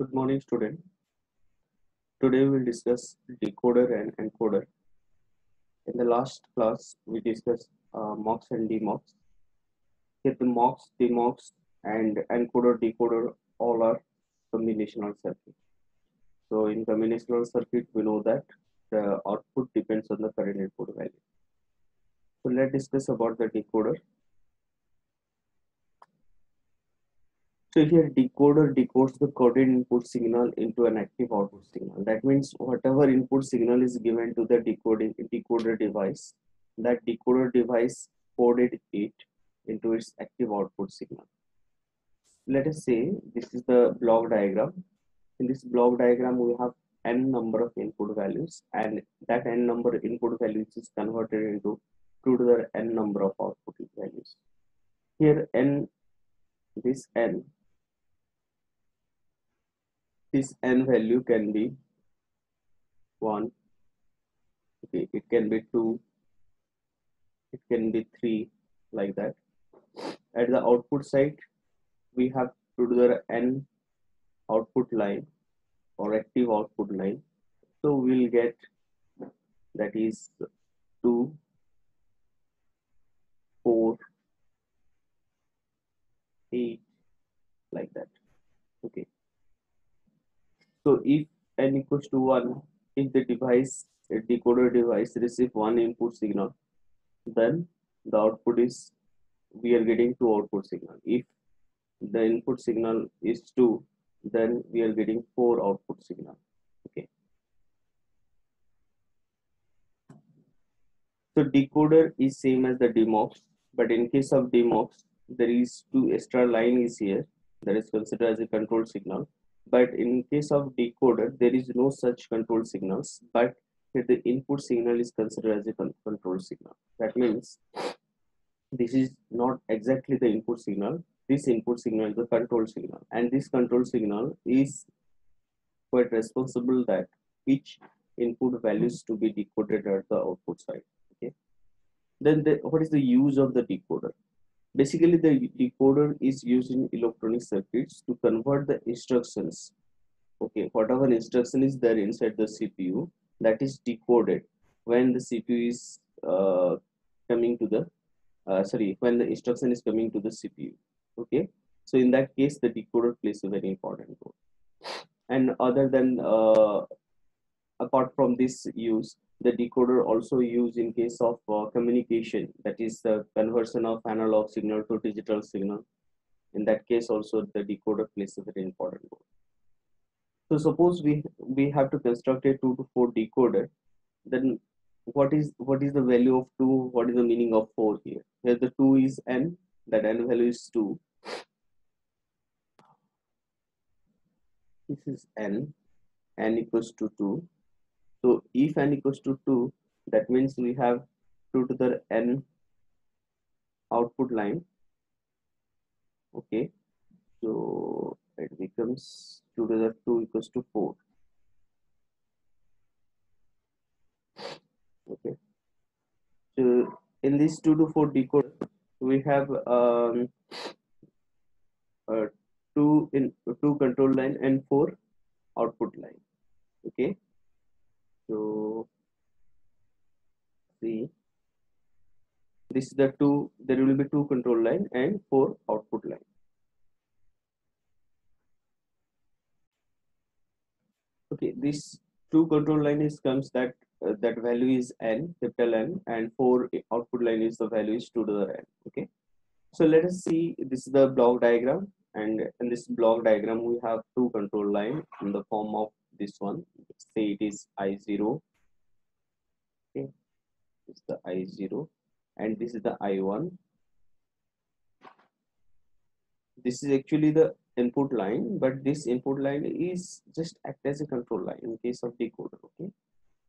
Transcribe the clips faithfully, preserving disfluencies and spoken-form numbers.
Good morning, student. Today we will discuss decoder and encoder. In the last class, we discussed uh, MUX and D MUX. Here, the MUX, D MUX, and encoder, decoder all are combinational circuit. So, in combinational circuit, we know that the output depends on the current input value. So, let's discuss about the decoder. So here decoder decodes the coded input signal into an active output signal. That means whatever input signal is given to the decoding decoder device, that decoder device coded it into its active output signal. Let us say this is the block diagram. In this block diagram, we have n number of input values, and that n number input values is converted into two to the n number of output values. Here n, this n. This n value can be one, okay, it can be two, it can be three, like that. At the output side, we have to do the n output line or active output line. So we'll get that is two, four, eight, like that. Okay. So if n equals to one, if the device, a decoder device receives one input signal, then the output is, we are getting two output signal. If the input signal is two, then we are getting four output signal. Okay. So decoder is same as the D MUX, but in case of D MUX, there is two extra line is here that is considered as a control signal. But in case of decoder, there is no such control signals, but here the input signal is considered as a control signal. That means this is not exactly the input signal. This input signal is the control signal, and this control signal is quite responsible that each input values to be decoded at the output side. Okay. Then the, what is the use of the decoder? Basically, the decoder is used in electronic circuits to convert the instructions. Okay, whatever instruction is there inside the C P U, that is decoded when the C P U is uh, coming to the, uh, sorry, when the instruction is coming to the C P U. Okay, so in that case, the decoder plays a very important role. And other than, uh, apart from this use, the decoder also used in case of uh, communication, that is the conversion of analog signal to digital signal. In that case also the decoder plays a very important role. So suppose we we have to construct a two to four decoder, then what is what is the value of two? What is the meaning of four here? Here the two is n, that n value is two. This is n, n equals to two. So if n equals to two, that means we have two to the n output line. Okay, so it becomes two to the two equals to four. Okay, so in this two to four decoder, we have um, uh, two in two control line and four output line. Okay. So see, this is the two, there will be two control line and four output line. Okay, this two control line is comes that uh, that value is n, capital N, and four output line is the value is two to the n. Okay, so let us see, this is the block diagram, and in this block diagram we have two control line in the form of this one. Say it is I zero, okay, this is the I zero, and this is the I one. This is actually the input line, but this input line is just act as a control line in case of decoder. Okay,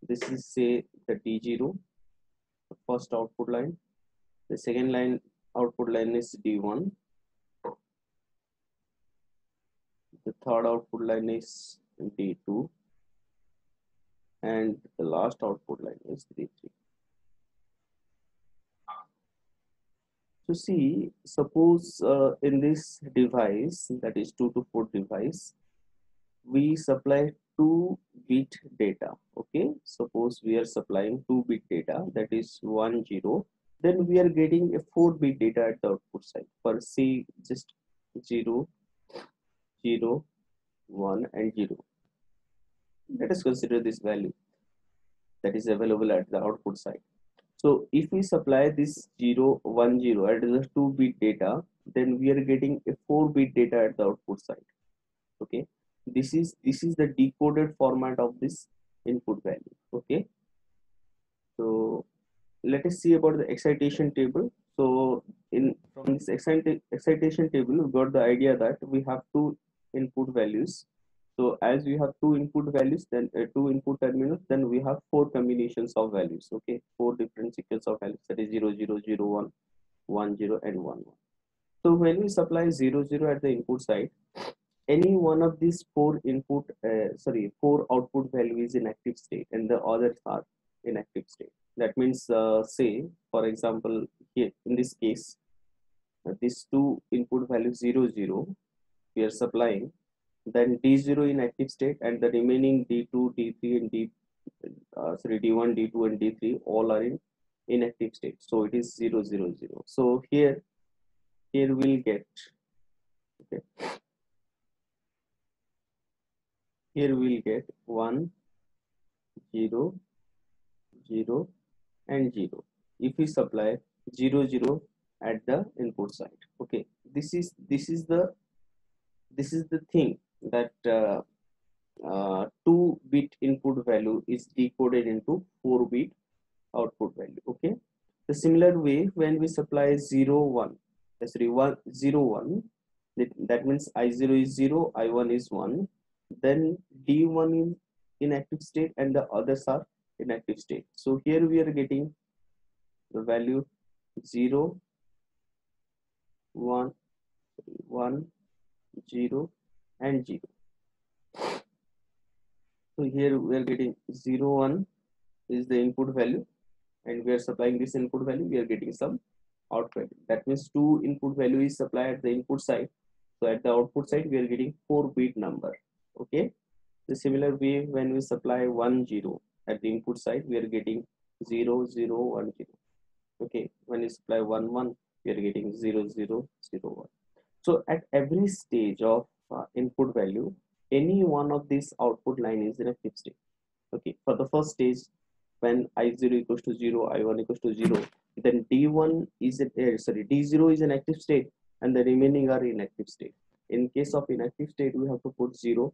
this is say the D zero, the first output line, the second line output line is D one, the third output line is D two, and the last output line is D three. So see, suppose uh, in this device, that is two to four device, we supply two bit data. Okay, suppose we are supplying two bit data, that is one zero, then we are getting a four bit data at the output side. For say just zero, zero, one and zero. Let us consider this value that is available at the output side. So if we supply this zero, one, zero at the two bit data, then we are getting a four bit data at the output side. Okay, this is this is the decoded format of this input value. Okay, so let us see about the excitation table. So in from this excitation table, we got the idea that we have two input values. So as we have two input values, then uh, two input terminals, then we have four combinations of values. Okay, four different sequence of values, that is zero, zero, zero, one, one, zero and one, one. So when we supply zero, zero at the input side, any one of these four input, uh, sorry, four output value is in active state and the others are inactive state. That means, uh, say, for example, here in this case, uh, these two input values zero, zero, we are supplying, then D zero in active state and the remaining D two, D three and D, uh, sorry, D one, D two and D three all are in inactive state. So it is zero, zero, zero. So here, here we'll get, okay, here we'll get one, zero, zero and zero if we supply zero, zero at the input side. Okay, this is this is the this is the thing that uh, uh, two bit input value is decoded into four bit output value. Okay, the similar way when we supply zero, one, that's one, zero, one, that, that means I zero is zero, I one is one, then D one in inactive state and the others are inactive state. So here we are getting the value zero, one, one, zero and zero. So here we are getting zero, one is the input value and we are supplying this input value, we are getting some output value. That means two input value is supplied at the input side. So at the output side we are getting four bit number. Okay, the similar way when we supply one, zero at the input side, we are getting zero, zero, one, zero. Okay, when you supply one, one, we are getting zero, zero, zero, one. So at every stage of uh, input value, any one of these output line is in a fixed state. Okay, for the first stage, when I zero equals to zero, I one equals to zero, then D one is an, uh, sorry, D zero is an active state and the remaining are inactive state. In case of inactive state, we have to put zero,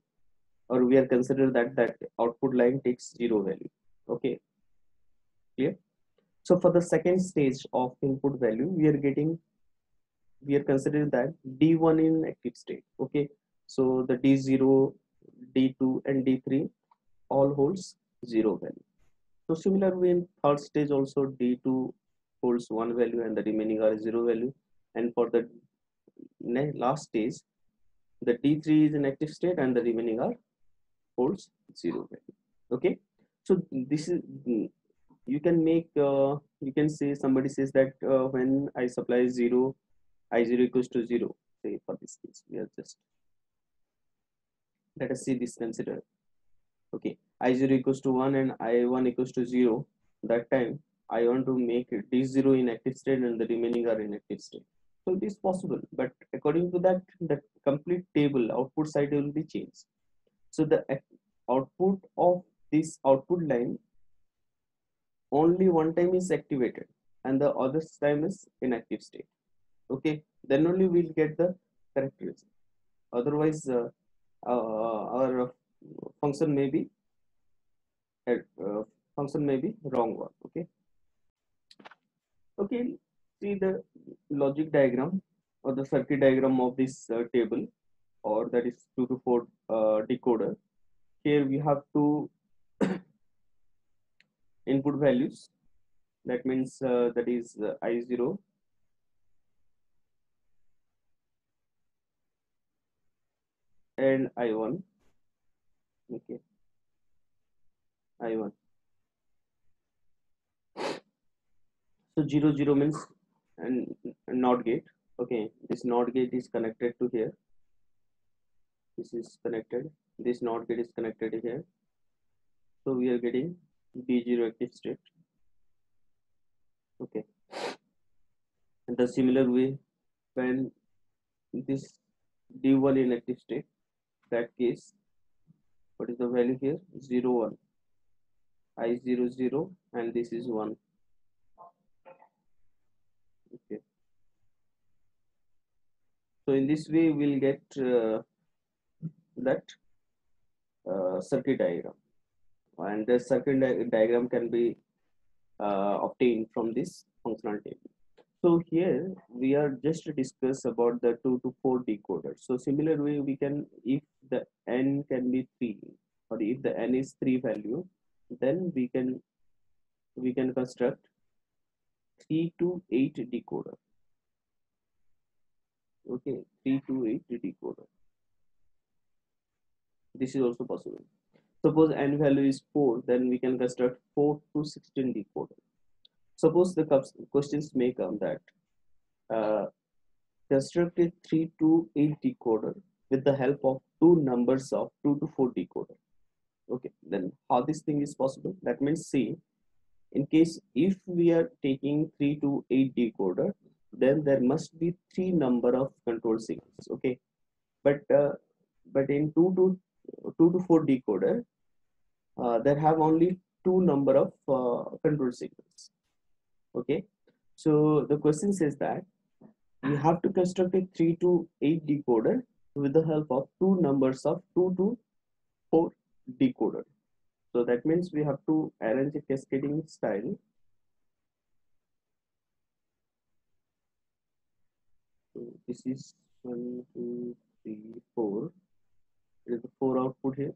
or we are considered that that output line takes zero value. Okay, clear? So for the second stage of input value, we are getting, we are considering that D one in active state. Okay, so the D zero, D two and D three all holds zero value. So similarly in third stage also, D two holds one value and the remaining are zero value. And for the last stage, the D three is in active state and the remaining are holds zero value. Okay, so this is, you can make, uh, you can say, somebody says that uh, when I supply zero, I zero equals to zero, say for this case, we are just, let us see this considered. Okay, I zero equals to one and I one equals to zero, that time I want to make D zero in active state and the remaining are in active state. So it is possible, but according to that, the complete table output side will be changed. So the output of this output line, only one time is activated and the other time is inactive state. Okay, then only we'll get the correct result. Otherwise, uh, uh, our function may be uh, uh, function may be wrong one. Okay. Okay. See the logic diagram or the circuit diagram of this uh, table, or that is two to four uh, decoder. Here we have two input values, that means uh, that is uh, I zero and I one. Okay, I one. So zero, zero means and NOT gate. Okay, this NOT gate is connected to here. This is connected. This NOT gate is connected here. So we are getting B zero active state. Okay. In the similar way, when this D one inactive state, that case, what is the value here? zero one. I zero zero and this is one. Okay. So in this way, we'll get uh, that uh, circuit diagram, and the circuit di diagram can be uh, obtained from this functional table. So here we are just discuss about the two to four decoder. So similar way we can, if the n can be three, or if the n is three value, then we can we can construct three to eight decoder. Okay, three to eight decoder. This is also possible. Suppose n value is four, then we can construct four to sixteen decoder. Suppose the questions may come that uh, construct a three to eight decoder with the help of two numbers of two to four decoder. Okay, then how this thing is possible? That means, see, in case if we are taking three to eight decoder, then there must be three number of control signals. Okay, but uh, but in two to two to four decoder, uh, there have only two number of uh, control signals. Okay, so the question says that you have to construct a three to eight decoder with the help of two numbers of two to four decoder. So that means we have to arrange a cascading style. So this is one, two, three, four. There is a four output here,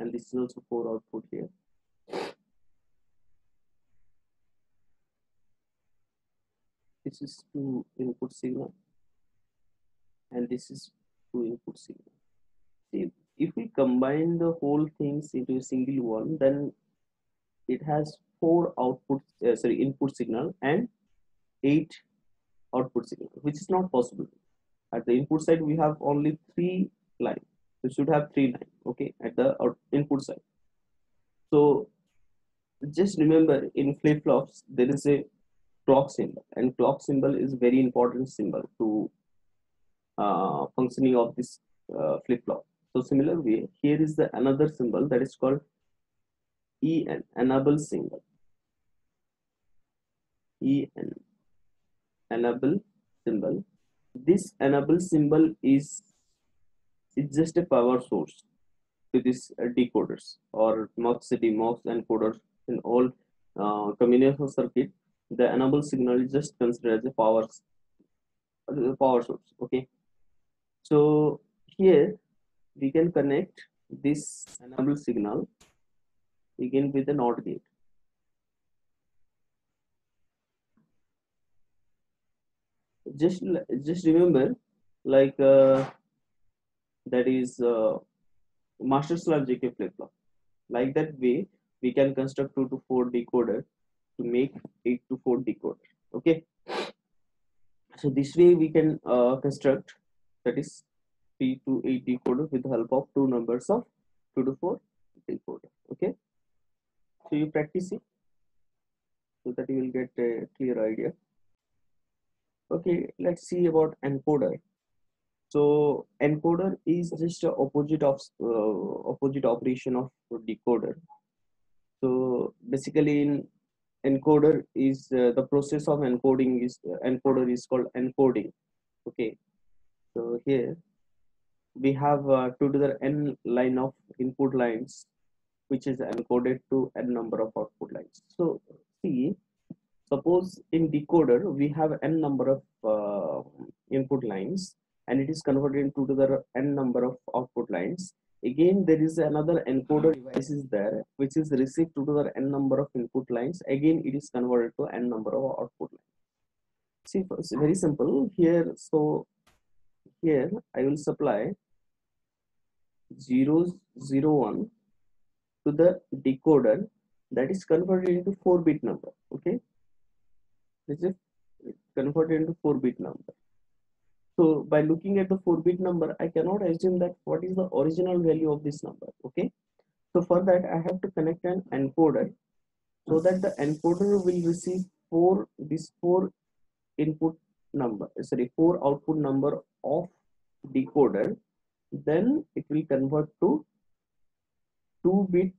and this is also four output here. This is two input signal, and this is two input signal. See, if we combine the whole things into a single one, then it has four output, uh, sorry, input signal and eight output signal, which is not possible. At the input side, we have only three lines. We should have three lines, okay, at the input side. So just remember, in flip-flops, there is a clock symbol, and clock symbol is very important symbol to uh, functioning of this uh, flip-flop. So similar way, here is the another symbol that is called E N, enable symbol. E N, enable symbol. This enable symbol is it's just a power source to these uh, decoders or MUX, D MUX, and coders in all uh, combinational circuit. The enable signal is just considered as a power, uh, power source. Okay. So here we can connect this enable signal again with the NOT gate. Just, just remember, like uh, that is uh, master slave J K flip flop. Like that way, we can construct two to four decoder to make eight to four decoder. Okay. So this way we can uh, construct, that is three to eight decoder with the help of two numbers of two to four decoder. Okay. So you practice it so that you will get a clear idea. Okay. Let's see about encoder. So encoder is just a opposite of uh, opposite operation of decoder. So basically, in encoder is uh, the process of encoding is uh, encoder is called encoding. Okay, so here we have uh, two to the n line of input lines, which is encoded to n number of output lines. So see, suppose in decoder we have n number of uh, input lines, and it is converted into to the n number of output lines. Again, there is another encoder device is there, which is received to the n number of input lines. Again, it is converted to n number of output lines. See, it's very simple here. So here I will supply zero zero one to the decoder that is converted into four bit number. Okay, this is converted into four bit number. So by looking at the four bit number, I cannot assume that what is the original value of this number. Okay. So for that, I have to connect an encoder so that the encoder will receive four this four input number. Sorry, four output number of decoder. Then it will convert to two bit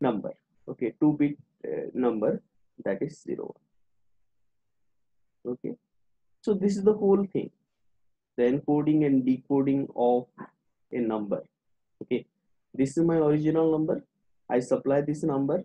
number. Okay, two bit uh, number, that is zero. Okay, so this is the whole thing, the encoding and decoding of a number. Okay, this is my original number. I supply this number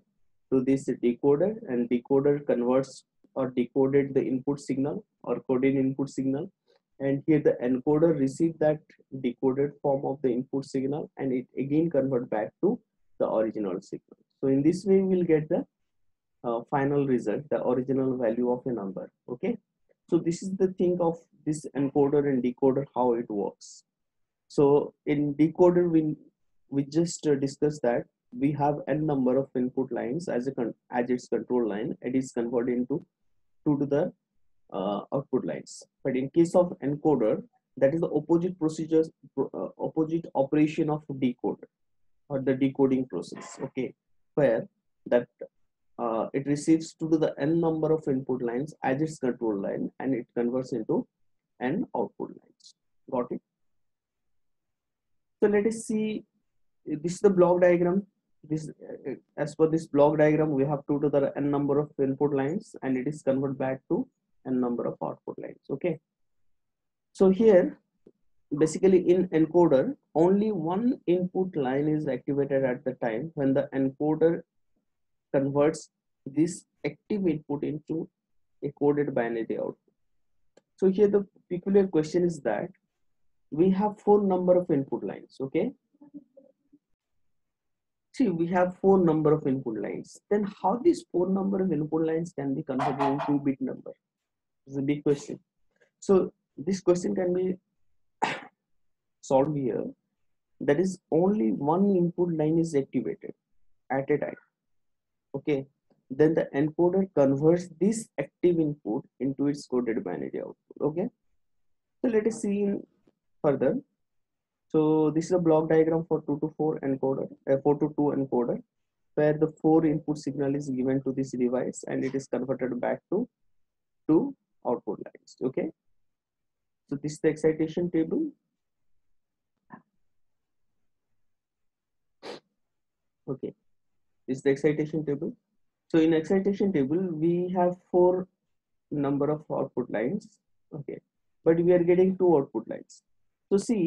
to this decoder, and decoder converts or decoded the input signal or coded input signal. And here the encoder received that decoded form of the input signal, and it again convert back to the original signal. So in this way, we'll get the uh, final result, the original value of a number. Okay. So this is the thing of this encoder and decoder, how it works. So in decoder, we we just uh, discussed that we have n number of input lines as a con as its control line. It is converted into two to the Uh, output lines. But in case of encoder, that is the opposite procedures, uh, opposite operation of decoder or the decoding process. Okay, where that uh, it receives two to the n number of input lines as its control line, and it converts into n output lines. Got it? So let us see. This is the block diagram. This uh, as per this block diagram, we have two to the n number of input lines, and it is converted back to and number of output lines. Okay, so here basically in encoder only one input line is activated at the time when the encoder converts this active input into a coded binary output. So here the peculiar question is that we have four number of input lines. Okay, see, we have four number of input lines. Then how these four number of input lines can be converted into two bit number? Is a big question. So this question can be solved here. That is, only one input line is activated at a time. Okay. Then the encoder converts this active input into its coded binary output. Okay. So let us see further. So this is a block diagram for two to four encoder, uh, four to two encoder, where the four input signal is given to this device, and it is converted back to two output lines. Okay, so this is the excitation table. Okay, this is the excitation table. So in excitation table, we have four number of output lines. Okay, but we are getting two output lines. So see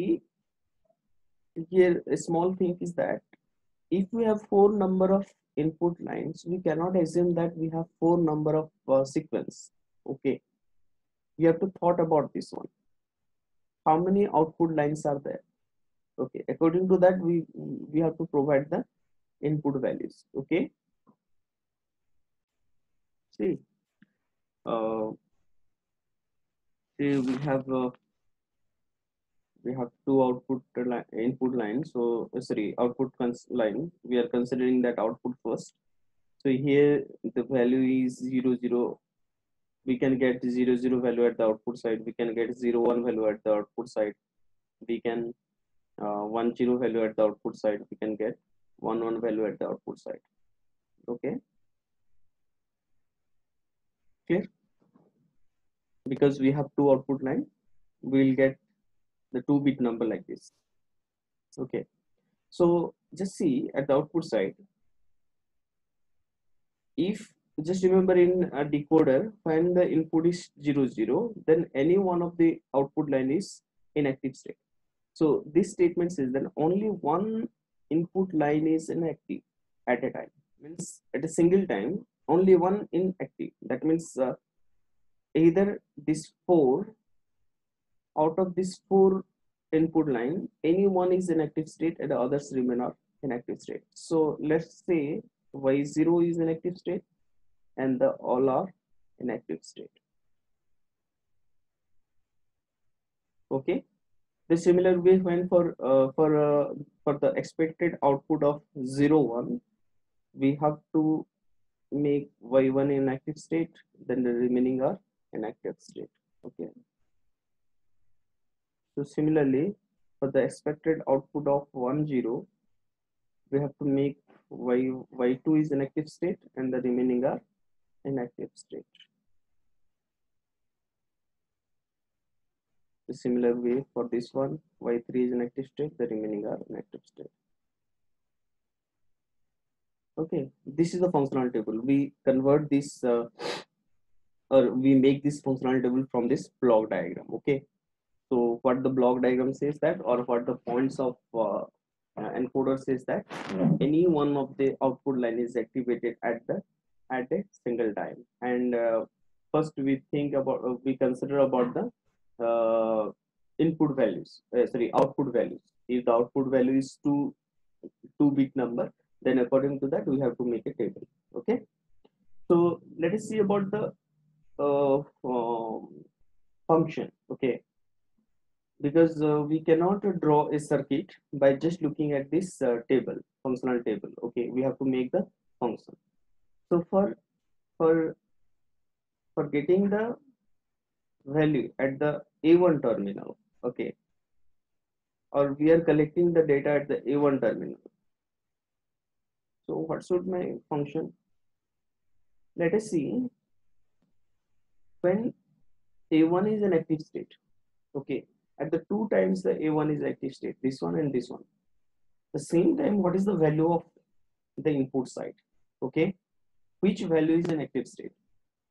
here, a small thing is that if we have four number of input lines, we cannot assume that we have four number of uh, sequence. Okay, you have to thought about this one. How many output lines are there? Okay, according to that, we we have to provide the input values. Okay, see, uh, see, we have uh, we have two output line, input lines. So uh, sorry, output cons line. We are considering that output first. So here the value is zero zero. We can get zero zero value at the output side. We can get zero one value at the output side. We can uh, one zero value at the output side. We can get one one value at the output side. Okay, clear? Because we have two output line, we will get the two bit number like this. Okay, so just see at the output side. If just remember, in a decoder, when the input is zero zero, then any one of the output line is in active state. So this statement says that only one input line is inactive at a time. Means at a single time, only one inactive. That means uh, either this four, out of this four input line, any one is in active state and the others remain are in active state. So let's say Y zero is in active state, and the all are in active state. Okay, the similar way when for uh, for uh, for the expected output of zero one, we have to make Y one in active state, then the remaining are in active state. Okay, So similarly, for the expected output of one, zero, we have to make y, y2 is an active state and the remaining are inactive state. The similar way for this one, y three is an active state, the remaining are inactive state. Okay, this is the functional table. We convert this uh, or we make this functional table from this block diagram. Okay, so what the block diagram says that, or what the points of uh, encoder says that, any one of the output line is activated at the at a single time. And uh, first we think about uh, we consider about the uh, input values. Uh, sorry, output values. If the output value is two two bit number, then according to that we have to make a table. Okay, so let us see about the uh, um, function. Okay, because uh, we cannot draw a circuit by just looking at this uh, table, functional table. Okay, we have to make the function. So for for for getting the value at the A one terminal, okay, or we are collecting the data at the A one terminal. So what should my function? Let us see. When A one is an active state, okay, at the two times the A one is active state, this one and this one. The same time, what is the value of the input side? Okay, which value is an active state?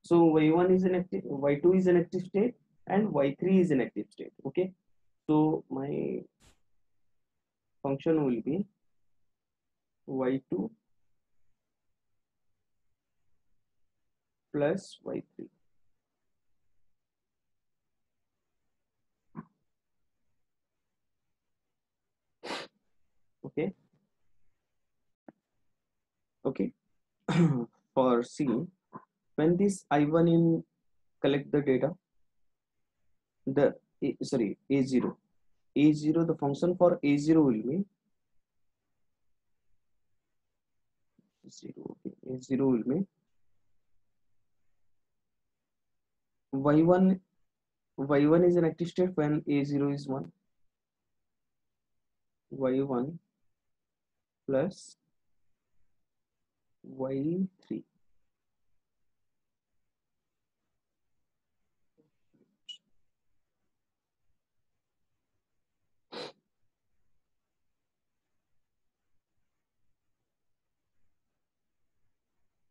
So Y one is an active, Y two is an active state, and Y three is an active state. Okay, so my function will be Y two plus y three. Okay. Okay. For C, when this I one in collect the data, the A, sorry A zero, A zero, the function for A zero will be zero. Okay. A zero will be y one. Y one is an active state when A zero is one. Y one plus Y three.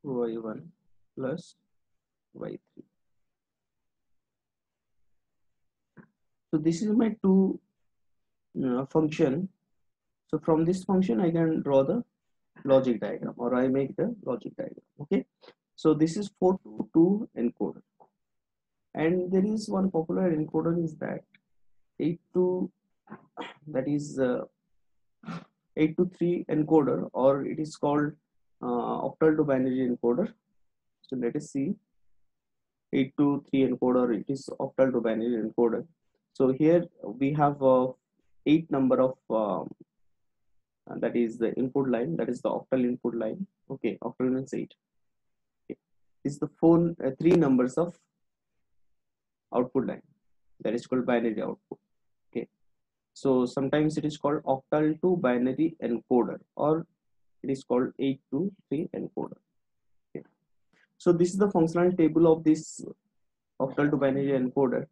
Y one plus Y three. So this is my two uh, function. So from this function, I can draw the logic diagram, or I make the logic diagram. Okay. So this is four to two encoder, and there is one popular encoder is that eight to, that is uh, eight to three encoder, or it is called uh, octal to binary encoder. So let us see, eight to three encoder. It is octal to binary encoder. So here we have uh, eight number of um, and that is the input line, that is the octal input line. Okay, octal means eight. Okay. Is the four, uh, three numbers of output line, that is called binary output. Okay, so sometimes it is called octal to binary encoder, or it is called eight to three encoder. Okay, so this is the functional table of this octal to binary encoder.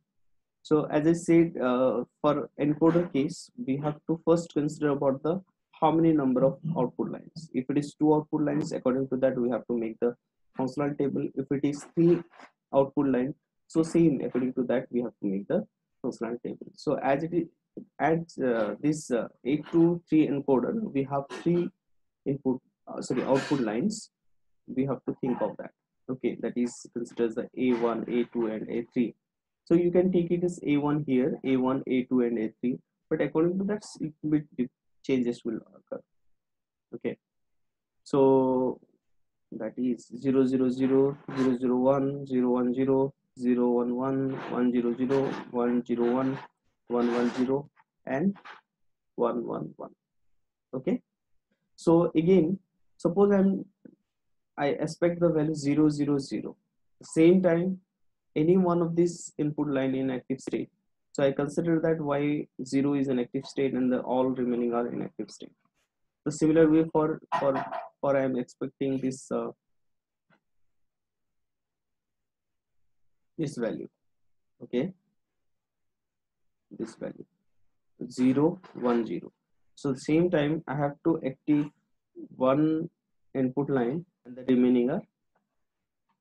So as I said, uh, for encoder case, we have to first consider about the how many number of output lines. If it is two output lines, according to that we have to make the functional table. If it is three output line, so same, according to that we have to make the functional table. So as it is, at uh, this uh, eight to three encoder, we have three input uh, sorry output lines. We have to think of that. Okay, that is considers the A one, A two, and A three. So you can take it as A one here, A one, A two, and A three. But according to that, it will be changes will occur. Okay, so that is zero zero zero, zero zero one, zero one zero, zero one one, one zero zero, one zero one, one one zero, and one one one. Okay, so again, suppose I'm I expect the value zero zero zero. Same time, any one of these input line in active state. So I consider that Y zero is an active state and the all remaining are inactive state. So similar way for for for I am expecting this uh, this value, okay, this value zero one zero. So same time I have to active one input line and the remaining are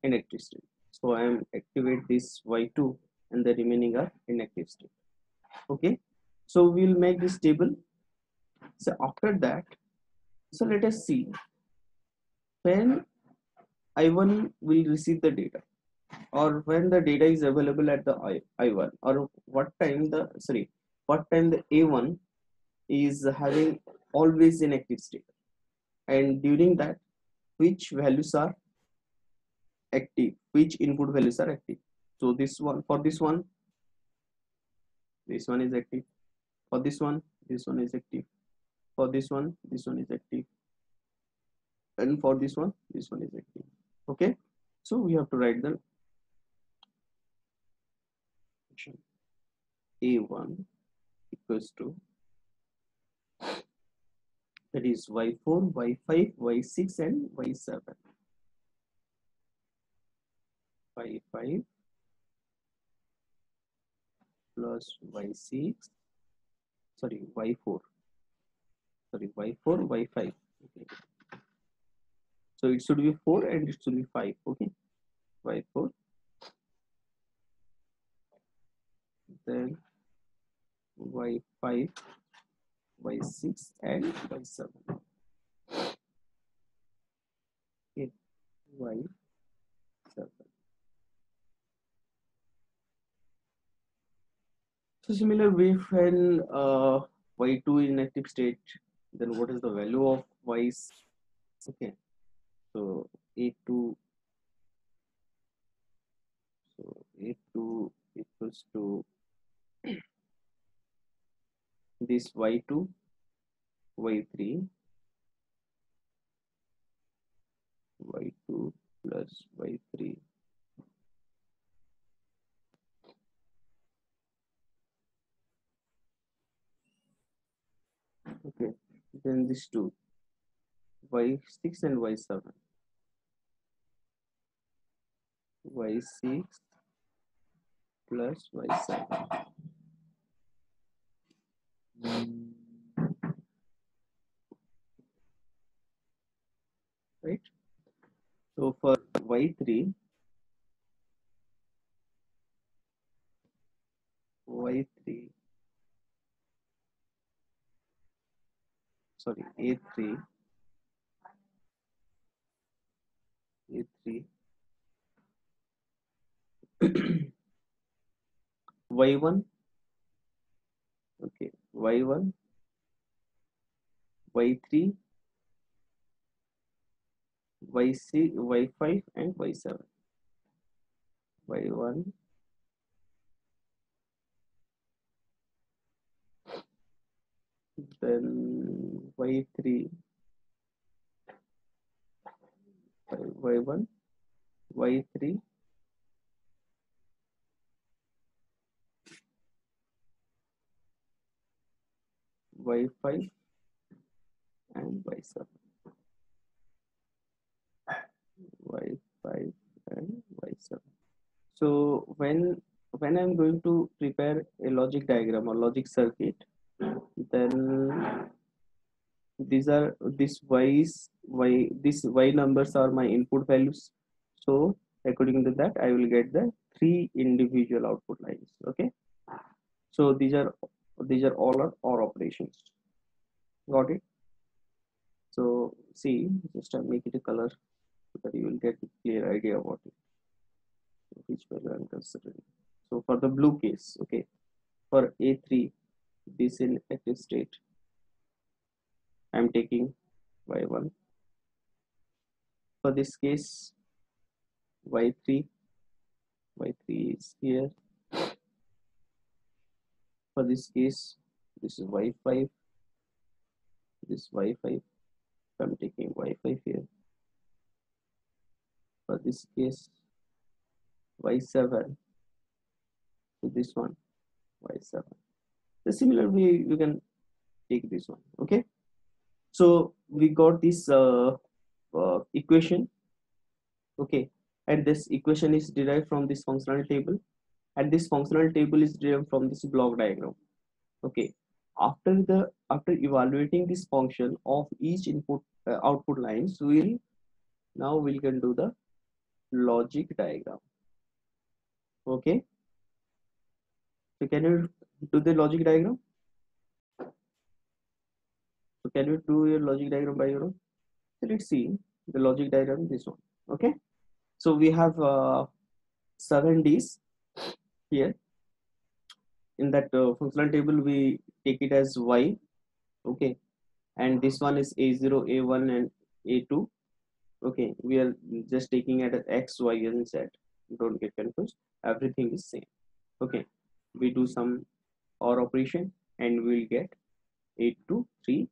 inactive state. So I am activate this Y two and the remaining are inactive state. Okay, so we will make this table. So after that, so let us see when I one will receive the data, or when the data is available at the I one, or what time the sorry what time the A one is having always inactive state, and during that which values are active, which input values are active. So this one, for this one, this one is active. For this one, this one is active. For this one, this one is active. And for this one, this one is active. Okay. So we have to write the A one equals to, that is Y four, Y five, Y six, and Y seven. Y five plus Y six, sorry, Y four. Sorry, Y four, Y five. Okay. So it should be four and it should be five. Okay. Y four. Then Y five, Y six, and Y seven. Okay. Y seven. So similar way, when uh, Y two is inactive state, then what is the value of Y's? Okay. So A two, so A two equals to this Y two, Y three, Y two plus Y three, okay, then this two, Y six and Y seven, Y six plus Y seven. Right. So for Y three, Y three, sorry, A three, A three, Y one, okay, Y one, Y three, Y six, Y five, and Y seven. Y one, then Y three, Y one, Y three, Y five, and Y seven. Y five and Y seven. So when when I'm going to prepare a logic diagram or logic circuit, then these are these y's y these y numbers are my input values. So according to that, I will get the three individual output lines. Okay. So these are these are all or, or operations. Got it? So see, just I make it a color, that you will get a clear idea about it, which value I'm considering. So for the blue case, okay, for A three, this in active state, I'm taking Y one. For this case, Y three, Y three is here. For this case, this is Y five, this Y five, I'm taking Y five here. For this case, Y seven, so this one, y seven. So similarly, you can take this one. Okay. So we got this uh, uh, equation. Okay, and this equation is derived from this functional table, and this functional table is derived from this block diagram. Okay. After the after evaluating this function of each input uh, output lines, we will now we can do the logic diagram. Okay. So can you do the logic diagram? So can you do your logic diagram by your own? So let's see the logic diagram. This one. Okay. So we have uh, seven D's here. In that uh, functional table, we take it as y. Okay. And this one is a zero, a one, and a two. Okay. We are just taking it as x, y, and z. Don't get confused. Everything is same. Okay. We do some or operation and we will get eight, two, three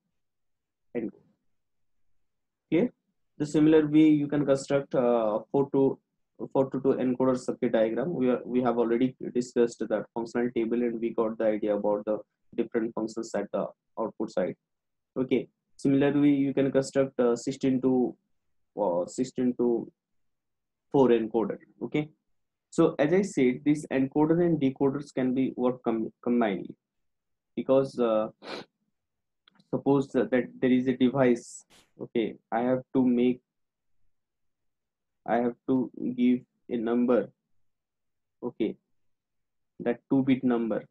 and go. Okay. The similar way you can construct uh, four to two encoder circuit diagram. We are we have already discussed that functional table and we got the idea about the different functions at the output side. Okay. Similarly, you can construct uh, sixteen to four encoder. Okay. So as I said, these encoder and decoders can be work com combinedly, because uh, suppose that, that there is a device. Okay, I have to make, I have to give a number. Okay, that two-bit number,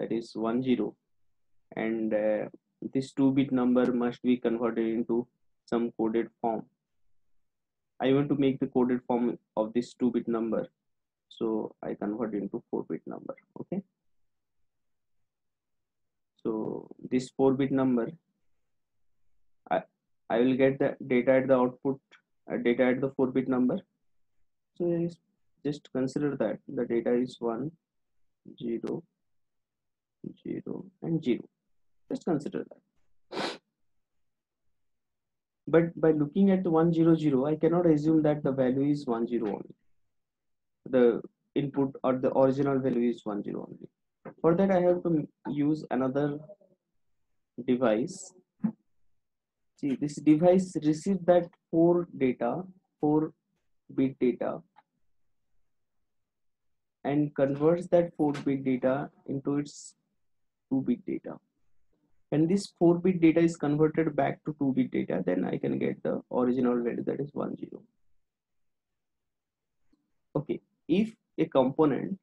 that is one zero, and uh, this two-bit number must be converted into some coded form. I want to make the coded form of this two-bit number. So I convert into four-bit number. Okay. So this four-bit number, I I will get the data at the output, uh, data at the four-bit number. So just consider that the data is one, zero, zero, and zero. Just consider that. But by looking at one, zero, zero, I cannot assume that the value is one zero only. The input or the original value is one zero only. For that, I have to use another device. See, this device received that four data, four bit data, and converts that four bit data into its two bit data. When this four bit data is converted back to two bit data, then I can get the original value, that is one zero. Okay. If a component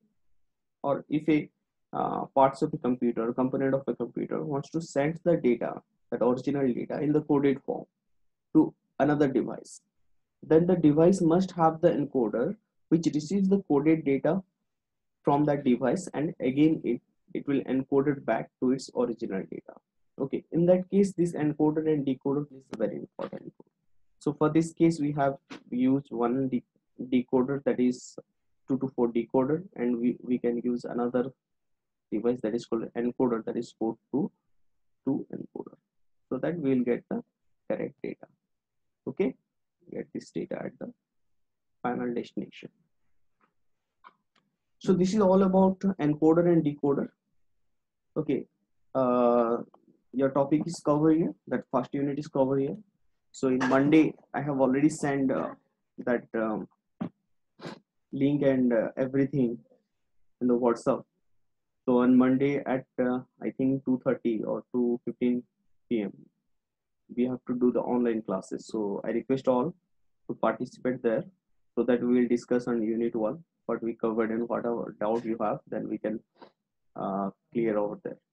or if a uh, parts of a computer, component of a computer wants to send the data, that original data in the coded form to another device, then the device must have the encoder which receives the coded data from that device, and again it, it will encode it back to its original data. Okay, in that case, this encoder and decoder is very important. So for this case, we have used one decoder, that is two to four decoder, and we, we can use another device that is called encoder, that is four to two encoder, so that we will get the correct data. Okay, get this data at the final destination. So this is all about encoder and decoder. Okay, uh, your topic is covered here, that first unit is covered here. So in Monday, I have already sent uh, that um, link and uh, everything in the WhatsApp. So on Monday at uh, I think two thirty or two fifteen p m we have to do the online classes. So I request all to participate there, so that we will discuss on unit one what we covered and whatever doubt you have, then we can uh, clear over there.